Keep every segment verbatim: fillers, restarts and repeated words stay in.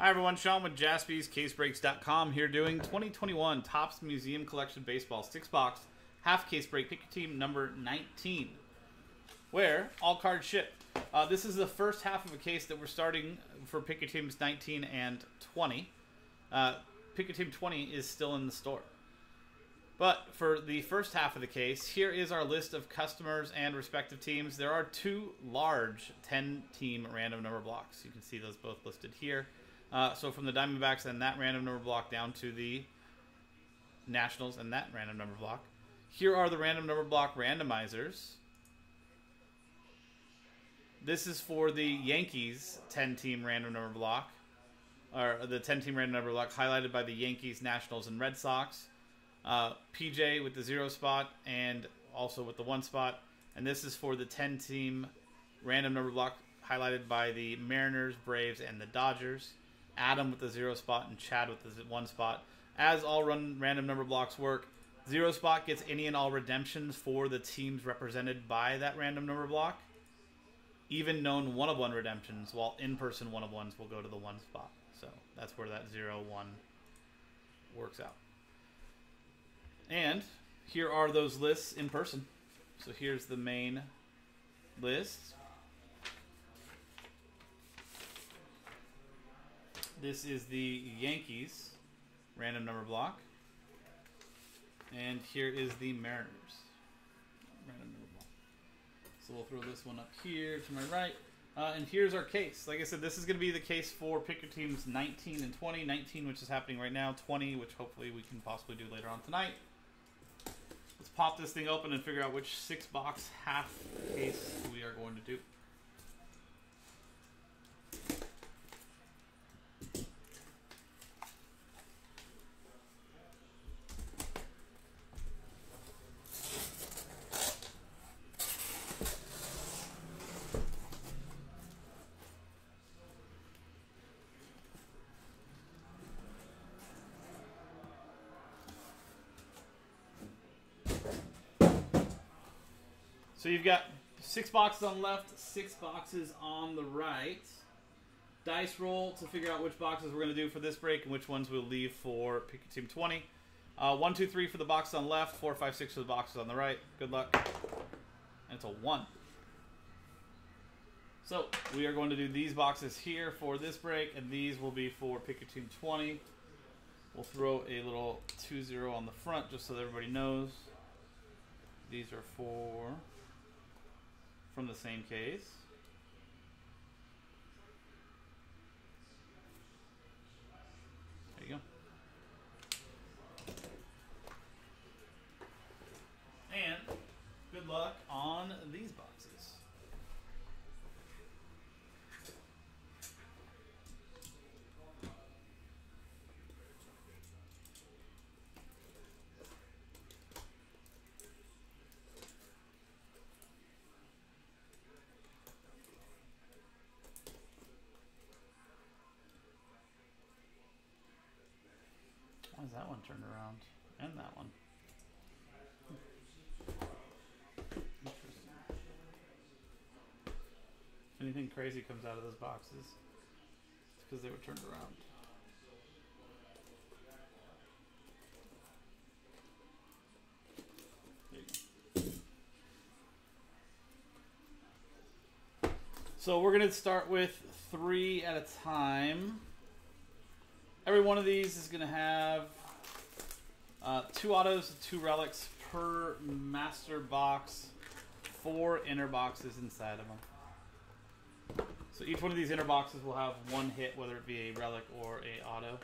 Hi everyone, Sean with Jaspys Case Breaks dot com here doing twenty twenty-one Topps Museum Collection Baseball six box half case break. Pick your team number nineteen, where all cards ship. Uh, this is the first half of a case that we're starting for Pick Your Teams nineteen and twenty. Uh, Pick Your Team twenty is still in the store. But for the first half of the case, here is our list of customers and respective teams. There are two large ten team random number blocks. You can see those both listed here. Uh, so from the Diamondbacks and that random number block down to the Nationals and that random number block. Here are the random number block randomizers. This is for the Yankees ten team random number block, or the ten team random number block highlighted by the Yankees, Nationals, and Red Sox. Uh, P J with the zero spot and also with the one spot. And this is for the ten team random number block highlighted by the Mariners, Braves, and the Dodgers. Adam with the zero spot and Chad with the one spot. As all run random number blocks work, zero spot gets any and all redemptions for the teams represented by that random number block. Even known one of one redemptions, while in person one of ones will go to the one spot. So that's where that zero one works out. And here are those lists in person. So here's the main list. This is the Yankees random number block. And here is the Mariners random number block. So we'll throw this one up here to my right. Uh, and here's our case. Like I said, this is going to be the case for Pick Your Teams nineteen and twenty. nineteen, which is happening right now. twenty, which hopefully we can possibly do later on tonight. Let's pop this thing open and figure out which six box half case we are going to do. So you've got six boxes on the left, six boxes on the right. Dice roll to figure out which boxes we're going to do for this break and which ones we'll leave for Pick Your Team twenty. Uh, one, two, three for the boxes on the left, four, five, six for the boxes on the right. Good luck. And it's a one. So we are going to do these boxes here for this break, and these will be for Pick Your Team twenty. We'll throw a little two zero on the front just so that everybody knows. These are for... from the same case. There you go. And good luck on these boxes. Why is that one turned around? And that one. Interesting. If anything crazy comes out of those boxes, it's because they were turned around. There you go. So we're going to start with three at a time. Every one of these is going to have uh, two autos, two relics per master box, four inner boxes inside of them. So each one of these inner boxes will have one hit, whether it be a relic or a auto.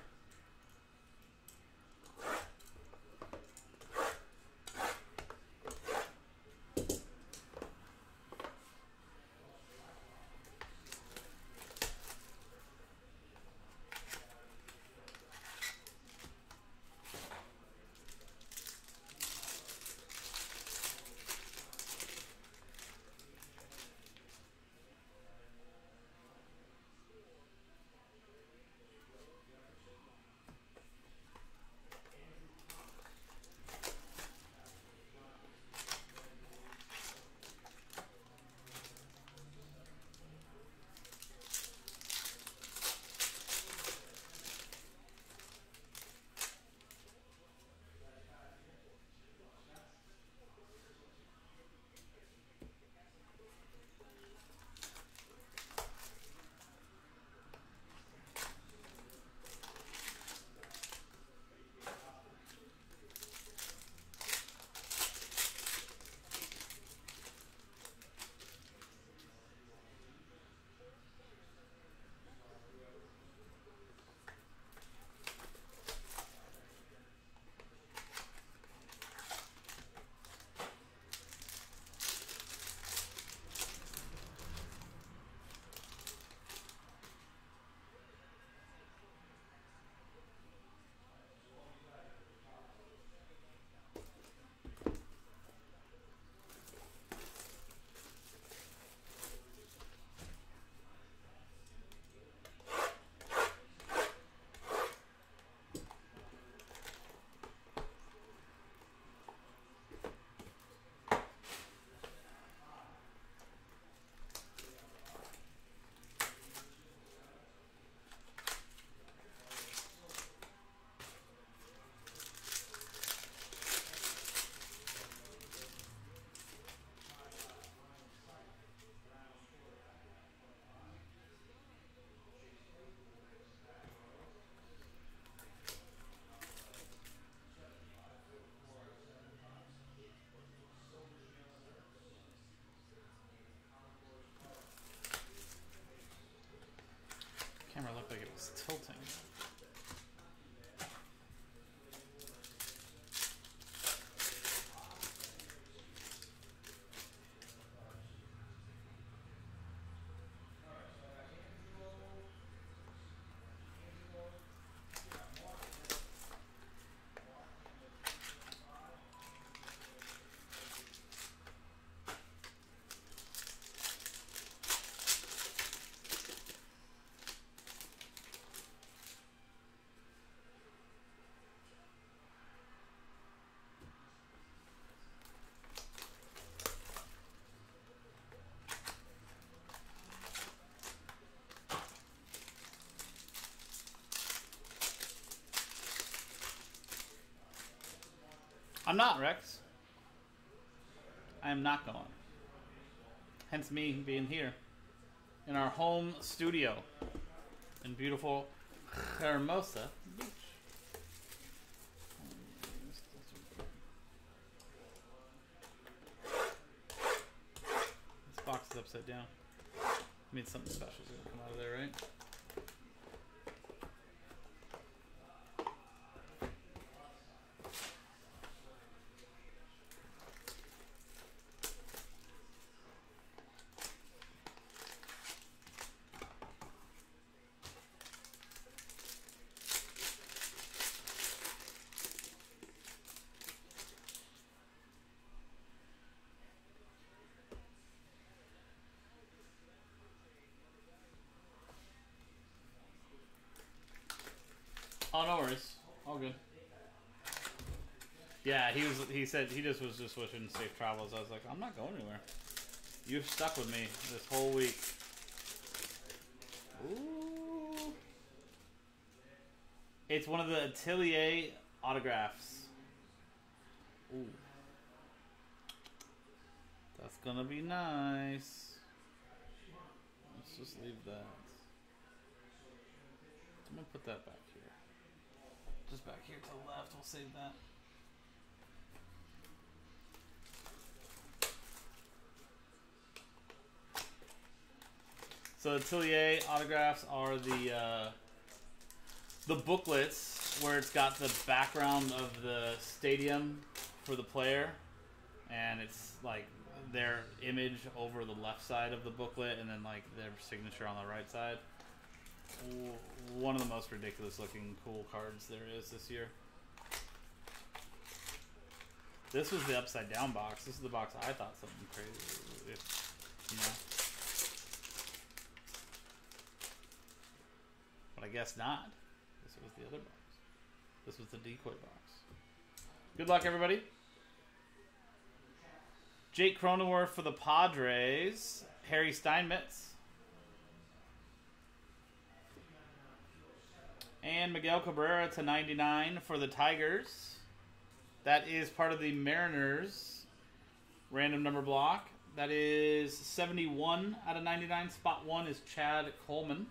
camera looked like it was tilting. I'm not, Rex. I am not going. Hence me being here in our home studio in beautiful Hermosa Beach. This box is upside down. I mean, something special is going to come out of there, right? Oh, no worries. All good. Yeah, he was. He said he just was just wishing safe travels. I was like, I'm not going anywhere. You've stuck with me this whole week. Ooh. It's one of the Atelier autographs. Ooh. That's gonna be nice. Let's just leave that. I'm gonna put that back here. Just back here to the left, we'll save that. So the Tillier autographs are the uh, the booklets where it's got the background of the stadium for the player, and it's like their image over the left side of the booklet, and then like their signature on the right side. One of the most ridiculous looking cool cards there is this year. This was the upside down box. This is the box I thought something crazy. If, you know. But I guess not. This was the other box. This was the decoy box. Good luck, everybody. Jake Cronenworth for the Padres. Harry Steinmetz. And Miguel Cabrera to ninety-nine for the Tigers. That is part of the Mariners random number block. That is seventy-one out of ninety-nine. Spot one is Chad Coleman.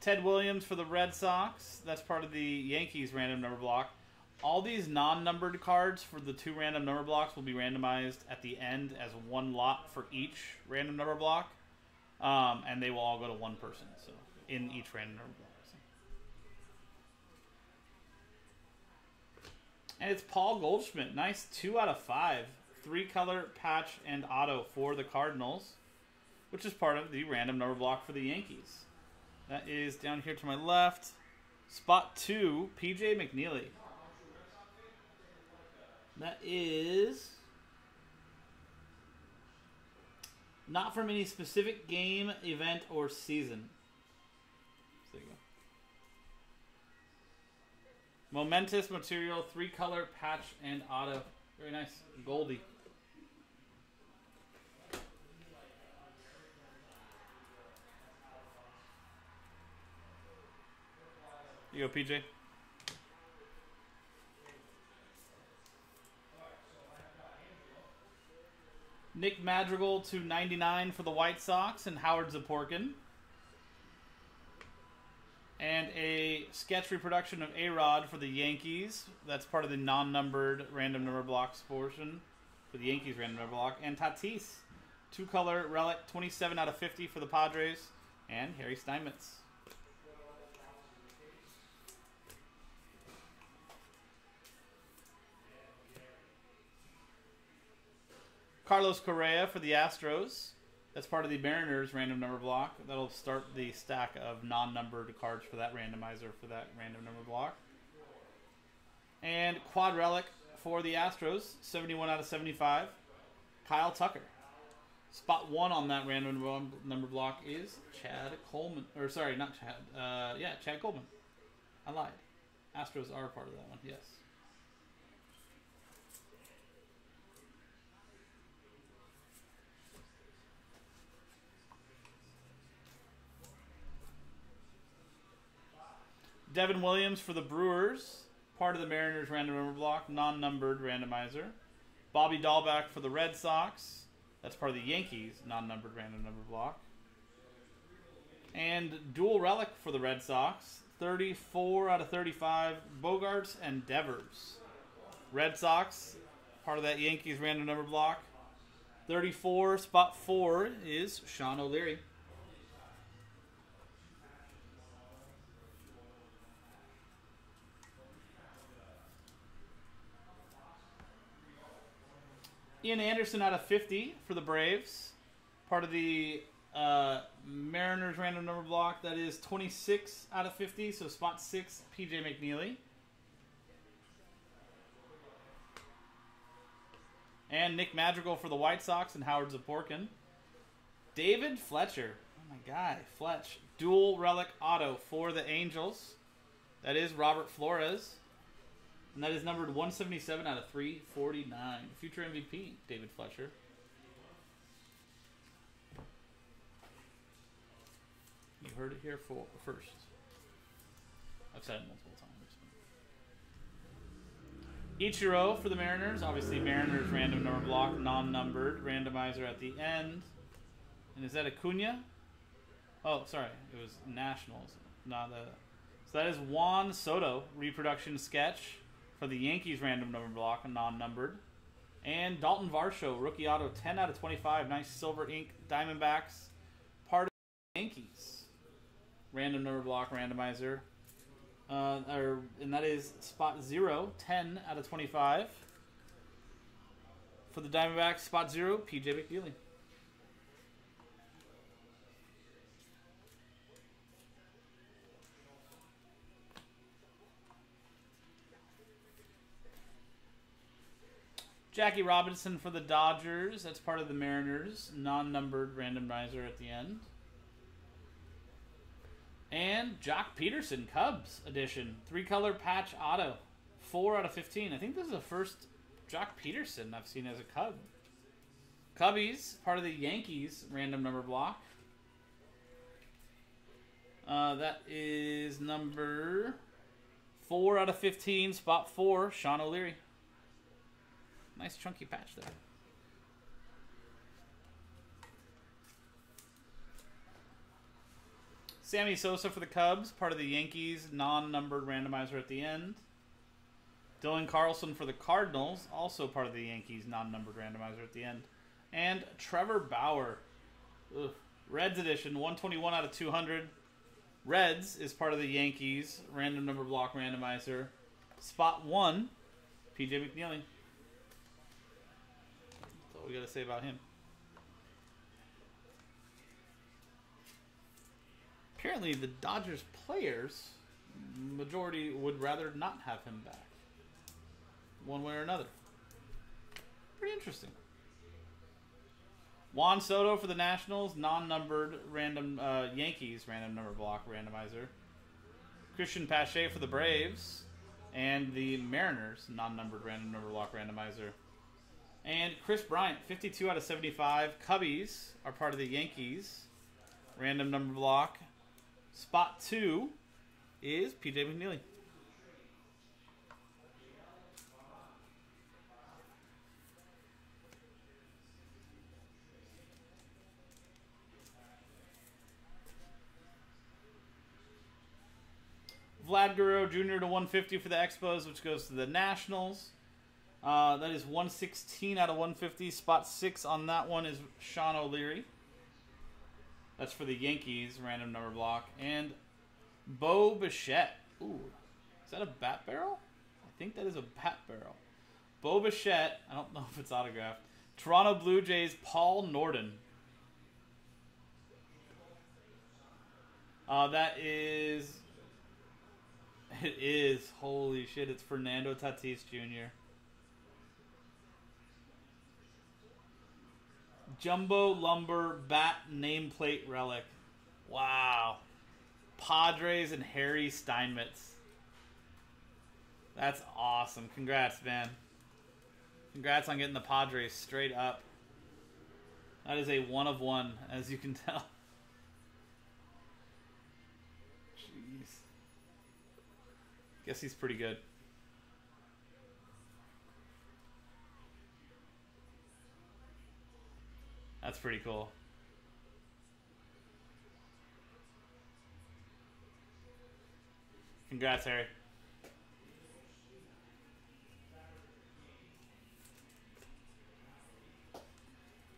Ted Williams for the Red Sox. That's part of the Yankees random number block. All these non-numbered cards for the two random number blocks will be randomized at the end as one lot for each random number block. Um, and they will all go to one person, so in each random number block. So. And it's Paul Goldschmidt. Nice two out of five. Three color, patch, and auto for the Cardinals, which is part of the random number block for the Yankees. That is down here to my left. Spot two, P J McNeely. That is... not from any specific game, event, or season. There you go. Momentous material, three color, patch, and auto. Very nice. Goldie. You go, P J. Nick Madrigal to ninety-nine for the White Sox and Howard Zaporkin. And a sketch reproduction of A-Rod for the Yankees. That's part of the non-numbered random number blocks portion for the Yankees random number block. And Tatis two-color relic, twenty-seven out of fifty for the Padres, and Harry Steinmetz. Carlos Correa for the Astros. That's part of the Mariners random number block. That'll start the stack of non-numbered cards for that randomizer for that random number block. And quad relic for the Astros, seventy-one out of seventy-five, Kyle Tucker. Spot one on that random number block is Chad Coleman. Or sorry, not Chad. Uh, yeah, Chad Coleman. I lied. Astros are part of that one, yes. Devin Williams for the Brewers, part of the Mariners random number block, non-numbered randomizer. Bobby Dahlback for the Red Sox. That's part of the Yankees non-numbered random number block. And dual relic for the Red Sox, thirty-four out of thirty-five, Bogarts and Devers. Red Sox, part of that Yankees random number block. thirty-four, spot four is Sean O'Leary. Ian Anderson out of fifty for the Braves. Part of the uh, Mariners random number block. That is twenty-six out of fifty. So spot six, P J McNeely. And Nick Madrigal for the White Sox and Howard Zaporkin. David Fletcher. Oh my God, Fletch. Dual relic auto for the Angels. That is Robert Flores. And that is numbered one seventy-seven out of three forty-nine. Future M V P, David Fletcher. You heard it here for first. I've said it multiple times. Ichiro for the Mariners. Obviously, Mariners random number block, non-numbered. Randomizer at the end. And is that Acuna? Oh, sorry. It was Nationals, not a... So that is Juan Soto, reproduction sketch. For the Yankees random number block, non-numbered. And Dalton Varsho, rookie auto, ten out of twenty-five. Nice silver ink, Diamondbacks. Part of the Yankees. Random number block, randomizer. Uh, or, and that is spot zero, ten out of twenty-five. For the Diamondbacks, spot zero, P J McNeely. Jackie Robinson for the Dodgers. That's part of the Mariners. Non-numbered randomizer at the end. And Jock Peterson, Cubs edition. Three-color patch auto. four out of fifteen. I think this is the first Jock Peterson I've seen as a Cub. Cubbies, part of the Yankees random number block. Uh, that is number four out of fifteen. Spot four, Sean O'Leary. Nice chunky patch there. Sammy Sosa for the Cubs, part of the Yankees, non-numbered randomizer at the end. Dylan Carlson for the Cardinals, also part of the Yankees, non-numbered randomizer at the end. And Trevor Bauer, ugh, Reds edition, one twenty-one out of two hundred. Reds is part of the Yankees, random number block randomizer. Spot one, P J McNeely. What we got to say about him. Apparently the Dodgers players, majority, would rather not have him back. One way or another. Pretty interesting. Juan Soto for the Nationals, non-numbered random uh, Yankees, random number block randomizer. Christian Pache for the Braves. And the Mariners, non-numbered random number block randomizer. And Chris Bryant, fifty-two out of seventy-five. Cubbies are part of the Yankees. Random number block. Spot two is P J McNeely. Vlad Guerrero Junior to one fifty for the Expos, which goes to the Nationals. Uh, that is one sixteen out of one fifty. Spot six on that one is Sean O'Leary. That's for the Yankees, random number block. And Bo Bichette. Ooh, is that a bat barrel? I think that is a bat barrel. Bo Bichette, I don't know if it's autographed. Toronto Blue Jays, Paul Nordin. Uh, that is... It is. Holy shit, it's Fernando Tatis Junior Jumbo Lumber Bat Nameplate Relic. Wow. Padres and Harry Steinmetz. That's awesome. Congrats, man. Congrats on getting the Padres straight up. That is a one of one, as you can tell. Jeez. Guess he's pretty good. That's pretty cool. Congrats, Harry.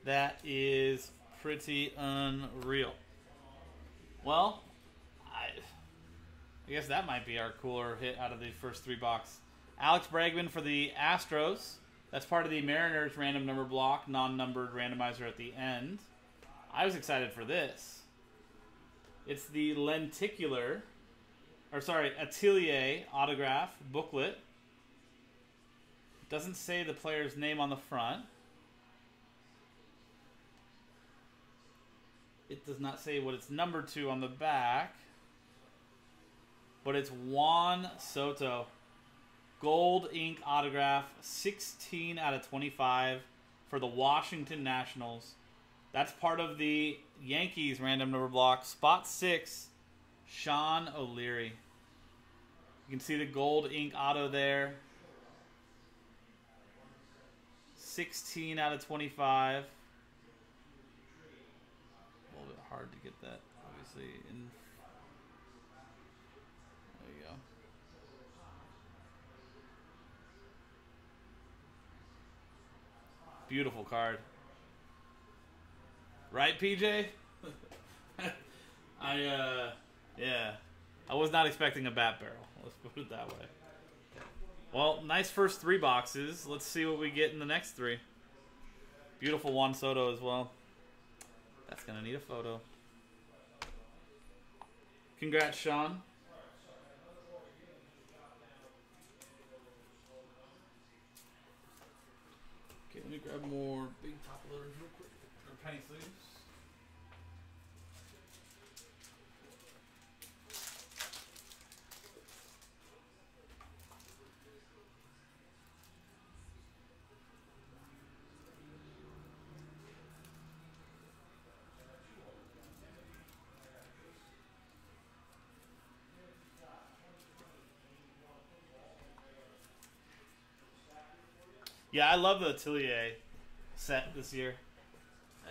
That is pretty unreal. Well, I, I guess that might be our cooler hit out of the first three box. Alex Bregman for the Astros. That's part of the Mariners random number block, non-numbered randomizer at the end. I was excited for this. It's the lenticular, or sorry, Atelier autograph booklet. It doesn't say the player's name on the front. It does not say what it's numbered to on the back. But it's Juan Soto. Gold ink autograph, sixteen out of twenty-five for the Washington Nationals. That's part of the Yankees random number block. Spot six, Sean O'Leary. You can see the gold ink auto there. sixteen out of twenty-five. A little bit hard to get that, obviously. In. There you go. Beautiful card. Right, P J? I, uh, yeah. I was not expecting a bat barrel. Let's put it that way. Well, nice first three boxes. Let's see what we get in the next three. Beautiful Juan Soto as well. That's going to need a photo. Congrats, Sean. Okay, let me grab more big top loaders real quick. Or penny sleeves. Yeah, I love the Atelier set this year.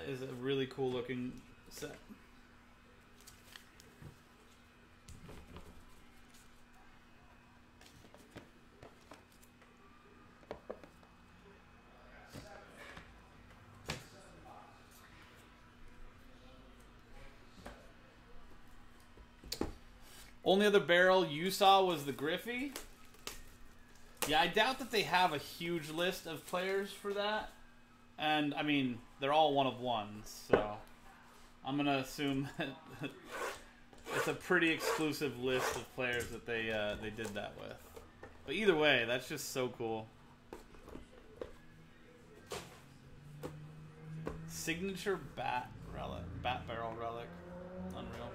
That is a really cool looking set. Only other barrel you saw was the Griffey. Yeah, I doubt that they have a huge list of players for that. And, I mean, they're all one of ones, so I'm going to assume that it's a pretty exclusive list of players that they uh, they did that with. But either way, that's just so cool. Signature bat relic, bat barrel relic. Unreal.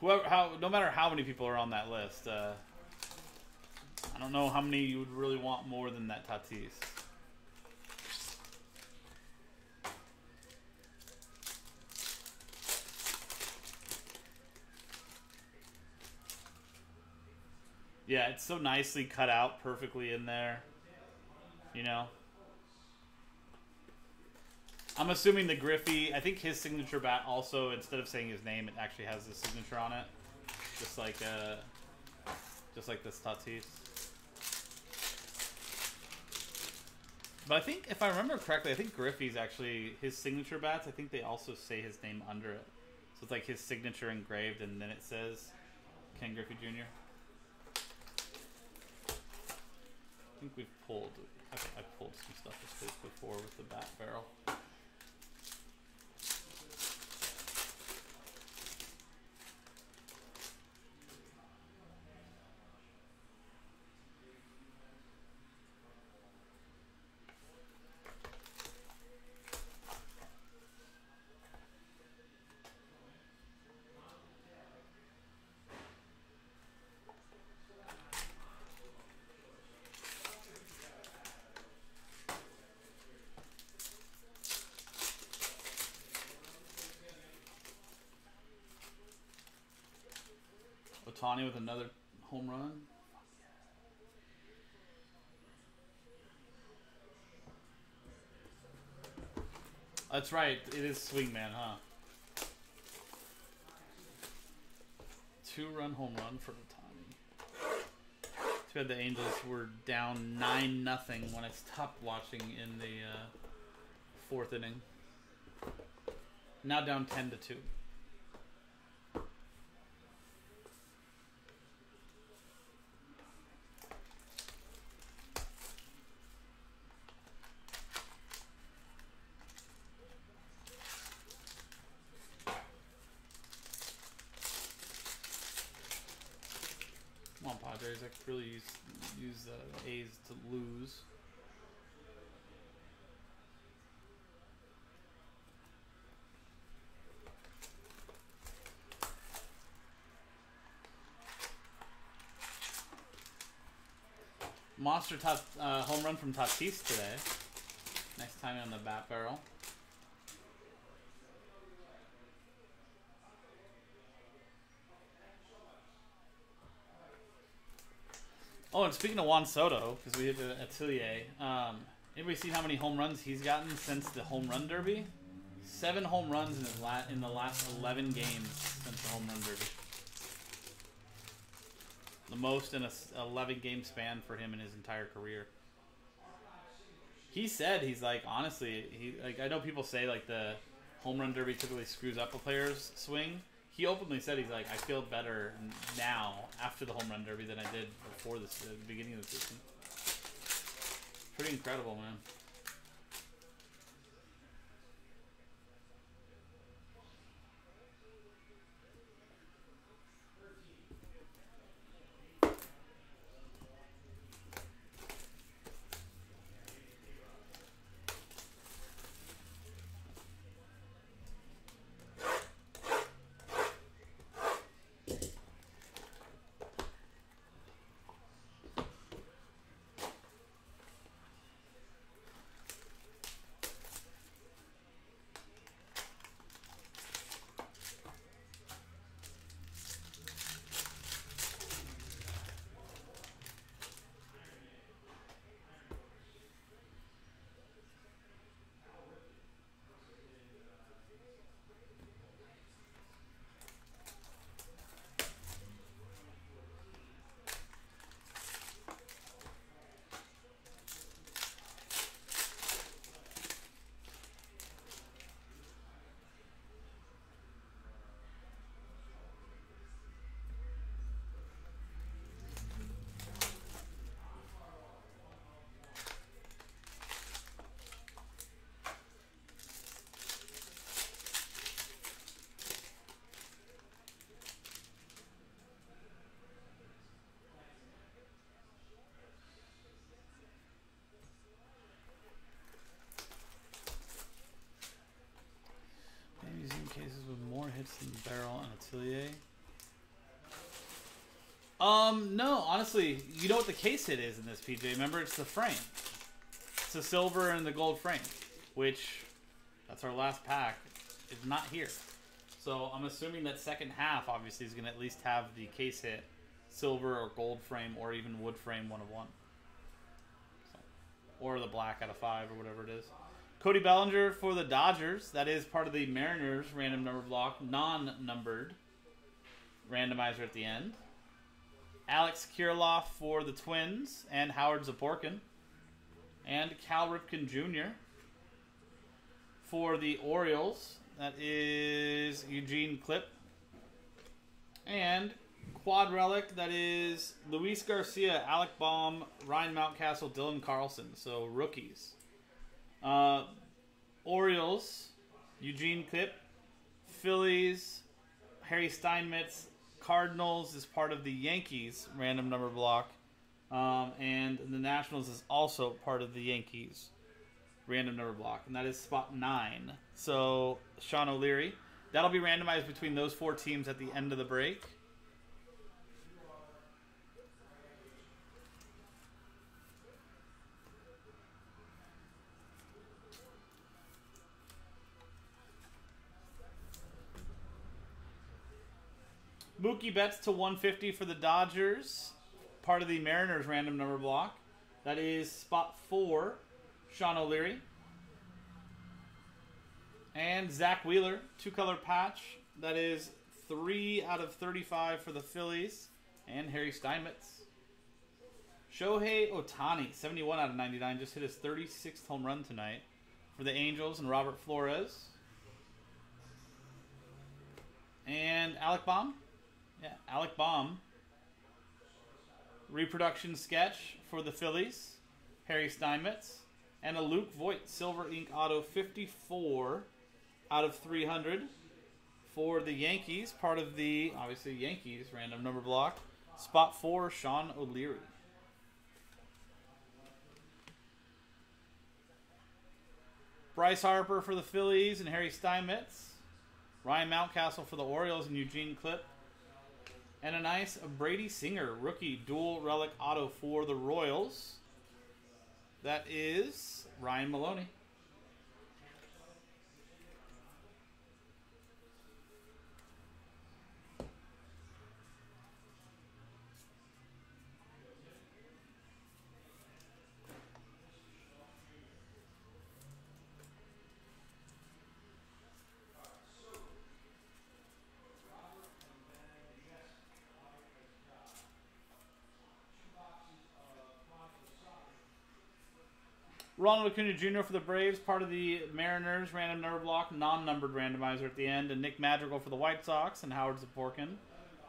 Whoever, how, no matter how many people are on that list, uh, I don't know how many you would really want more than that Tatis. Yeah, it's so nicely cut out perfectly in there, you know. I'm assuming the Griffey, I think his signature bat also, instead of saying his name, it actually has the signature on it. Just like a, just like this Tatis. But I think, if I remember correctly, I think Griffey's actually, his signature bats, I think they also say his name under it. So it's like his signature engraved, and then it says Ken Griffey Junior I think we've pulled, okay, I pulled some stuff this week before with the bat barrel. Otani with another home run. That's right, it is Swingman, huh? Two-run home run for Otani. Too bad the Angels were down nine nothing when I stopped watching in the uh, fourth inning. Now down ten to two. I could really use use uh, A's to lose. Monster top uh, home run from Tatis today. Nice timing on the bat barrel. Oh, and speaking of Juan Soto, because we did an atelier, um, anybody see how many home runs he's gotten since the home run derby? Seven home runs in his la in the last eleven games since the home run derby. The most in a eleven game span for him in his entire career. He said he's like, honestly, he like I know people say like the home run derby typically screws up a player's swing. He openly said, he's like, I feel better now after the home run derby than I did before this, uh, the beginning of the season. Pretty incredible, man. Cases with more hits than Barrel and Atelier. Um, no, honestly, you know what the case hit is in this, P J. Remember, it's the frame. It's the silver and the gold frame, which, that's our last pack, is not here. So I'm assuming that second half, obviously, is going to at least have the case hit, silver or gold frame, or even wood frame one of one. So, or the black out of five, or whatever it is. Cody Bellinger for the Dodgers. That is part of the Mariners random number block, non-numbered randomizer at the end. Alex Kirilloff for the Twins and Howard Zaporkin. And Cal Ripken Junior for the Orioles. That is Eugene Klipp. And Quad Relic, that is Luis Garcia, Alec Baum, Ryan Mountcastle, Dylan Carlson. So rookies. Uh, Orioles, Eugene Klipp. Phillies, Harry Steinmetz. Cardinals is part of the Yankees random number block. Um, and the Nationals is also part of the Yankees random number block. And that is spot nine. So Sean O'Leary. That'll be randomized between those four teams at the end of the break. Mookie Betts to one fifty for the Dodgers, part of the Mariners random number block. That is spot four, Sean O'Leary. And Zach Wheeler, two-color patch. That is three out of thirty-five for the Phillies and Harry Steinmetz. Shohei Ohtani, seventy-one out of ninety-nine, just hit his thirty-sixth home run tonight for the Angels and Robert Flores. And Alec Baum. Yeah, Alec Baum. Reproduction sketch for the Phillies, Harry Steinmetz. And a Luke Voigt Silver Ink Auto fifty-four out of three hundred for the Yankees. Part of the, obviously, Yankees random number block. Spot four, Sean O'Leary. Bryce Harper for the Phillies and Harry Steinmetz. Ryan Mountcastle for the Orioles and Eugene Klipp. And a nice Brady Singer rookie dual relic auto for the Royals. That is Ryan Maloney. Ronald Acuna Junior for the Braves, part of the Mariners random number block, non-numbered randomizer at the end, and Nick Madrigal for the White Sox and Howard Zaporkin.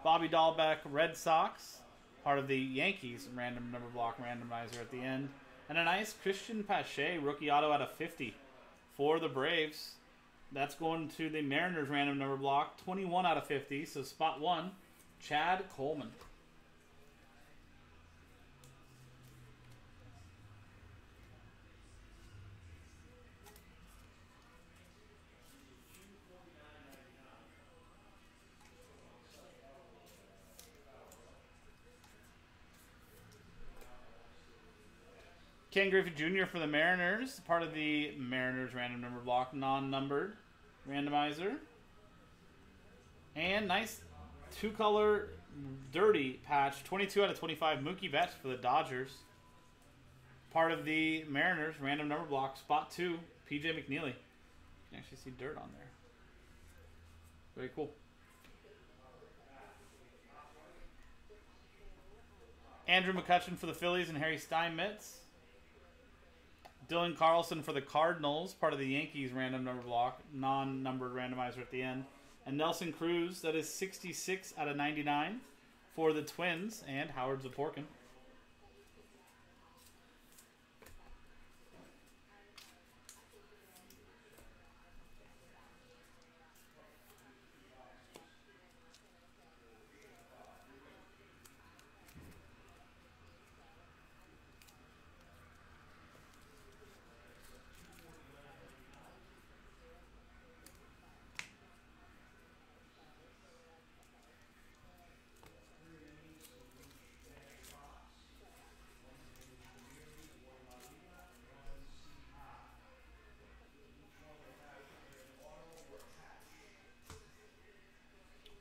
Bobby Dahlbeck, Red Sox, part of the Yankees random number block randomizer at the end, and a nice Christian Pache rookie auto out of fifty for the Braves. That's going to the Mariners random number block, twenty-one out of fifty, so spot one, Chad Coleman. Ken Griffey Junior for the Mariners, part of the Mariners random number block, non-numbered randomizer. And nice two-color dirty patch, twenty-two out of twenty-five, Mookie Betts for the Dodgers. Part of the Mariners random number block, spot two, P J McNeely. You can actually see dirt on there. Very cool. Andrew McCutchen for the Phillies and Harry Steinmetz. Dylan Carlson for the Cardinals, part of the Yankees random number block, non-numbered randomizer at the end. And Nelson Cruz, that is sixty-six out of ninety-nine for the Twins and Howard Zaporkin.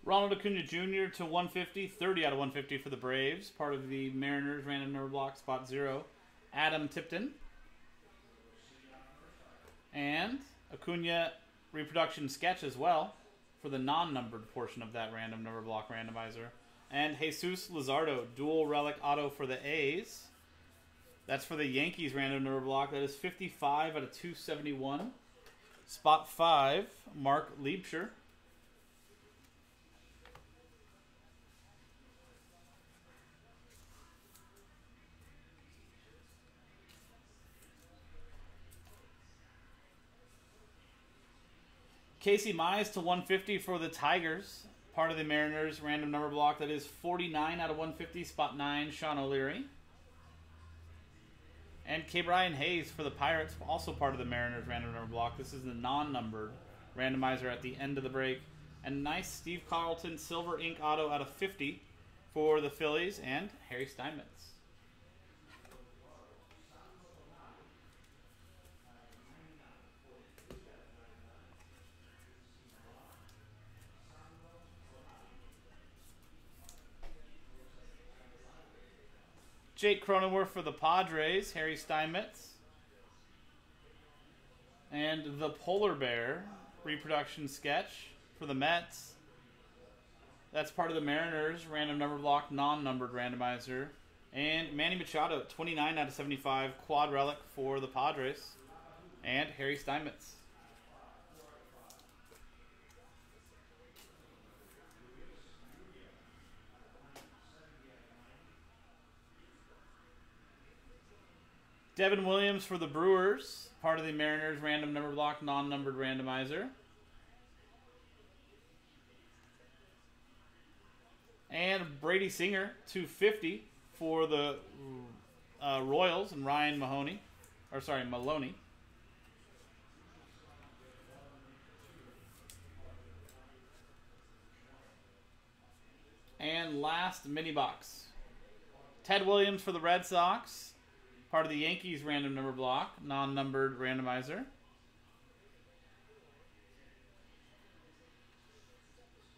Ronald Acuna Junior to one fifty, thirty out of one fifty for the Braves. Part of the Mariners random number block, spot zero, Adam Tipton. And Acuna reproduction sketch as well for the non-numbered portion of that random number block randomizer. And Jesus Luzardo, dual relic auto for the A's. That's for the Yankees random number block. That is fifty-five out of two seventy-one. Spot five, Mark Liebscher. Casey Mize to one fifty for the Tigers. Part of the Mariners random number block. That is forty-nine out of one fifty, spot nine, Sean O'Leary. And K. Brian Hayes for the Pirates, also part of the Mariners random number block. This is the non-numbered randomizer at the end of the break. And nice Steve Carlton silver ink auto out of fifty for the Phillies and Harry Steinmetz. Jake Cronenworth for the Padres, Harry Steinmetz. And the Polar Bear reproduction sketch for the Mets. That's part of the Mariners random number block, non-numbered randomizer. And Manny Machado, twenty-nine out of seventy-five, quad relic for the Padres. And Harry Steinmetz. Devin Williams for the Brewers, part of the Mariners random number block, non-numbered randomizer. And Brady Singer, two fifty for the uh, Royals and Ryan Mahoney, or sorry, Maloney. And last mini box, Ted Williams for the Red Sox. Part of the Yankees random number block, non-numbered randomizer.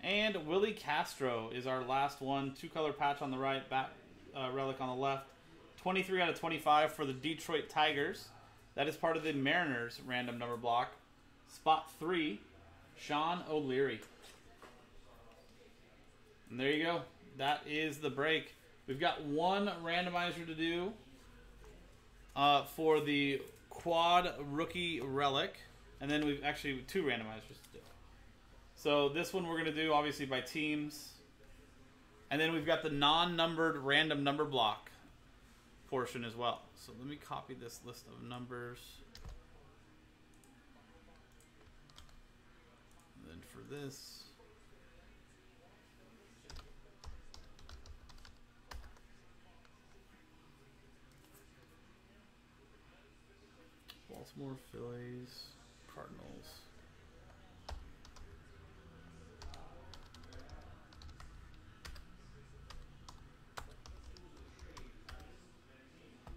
And Willie Castro is our last one. Two-color patch on the right, back uh, relic on the left. twenty-three out of twenty-five for the Detroit Tigers. That is part of the Mariners random number block. Spot three, Sean O'Leary. And there you go. That is the break. We've got one randomizer to do. Uh, for the quad rookie relic, and then we've actually two randomizers to do. So this one we're going to do obviously by teams, and then we've got the non-numbered random number block portion as well. So let me copy this list of numbers. And then for this, Baltimore, Phillies, Cardinals.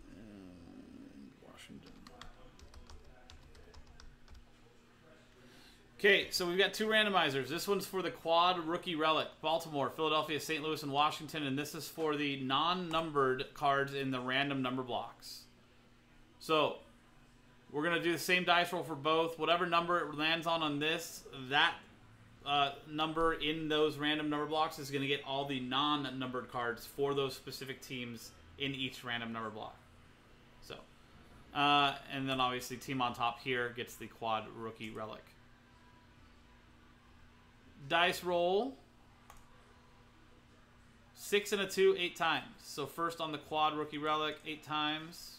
And Washington. Okay, so we've got two randomizers. This one's for the quad rookie relic. Baltimore, Philadelphia, Saint Louis, and Washington. And this is for the non-numbered cards in the random number blocks. So we're going to do the same dice roll for both. Whatever number it lands on on this, that uh, number in those random number blocks is going to get all the non-numbered cards for those specific teams in each random number block. So, uh, and then obviously team on top here gets the quad rookie relic. Dice roll. Six and a two, eight times. So first on the quad rookie relic, eight times.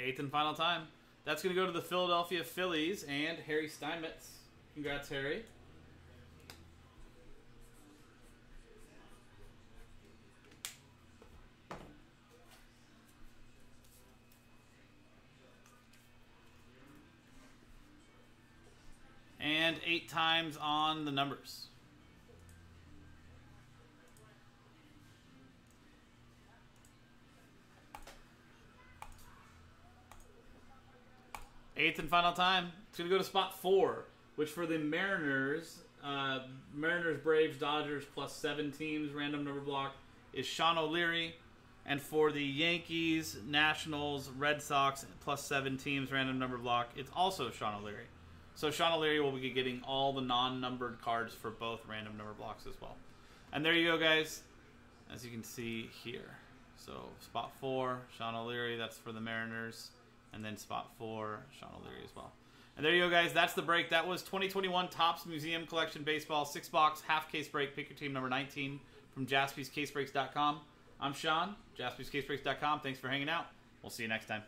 Eighth and final time. That's going to go to the Philadelphia Phillies and Harry Steinmetz. Congrats, Harry. And eight times on the numbers. Eighth and final time. It's going to go to spot four, which for the Mariners, uh, Mariners, Braves, Dodgers, plus seven teams, random number block, is Sean O'Leary. And for the Yankees, Nationals, Red Sox, plus seven teams, random number block, it's also Sean O'Leary. So Sean O'Leary will be getting all the non-numbered cards for both random number blocks as well. And there you go, guys, as you can see here. So spot four, Sean O'Leary, that's for the Mariners. And then spot four, Sean O'Leary as well. And there you go, guys. That's the break. That was twenty twenty-one Topps Museum Collection Baseball, six-box, half-case break. Pick your team number nineteen from Jaspys Case Breaks dot com. I'm Sean, Jaspys Case Breaks dot com. Thanks for hanging out. We'll see you next time.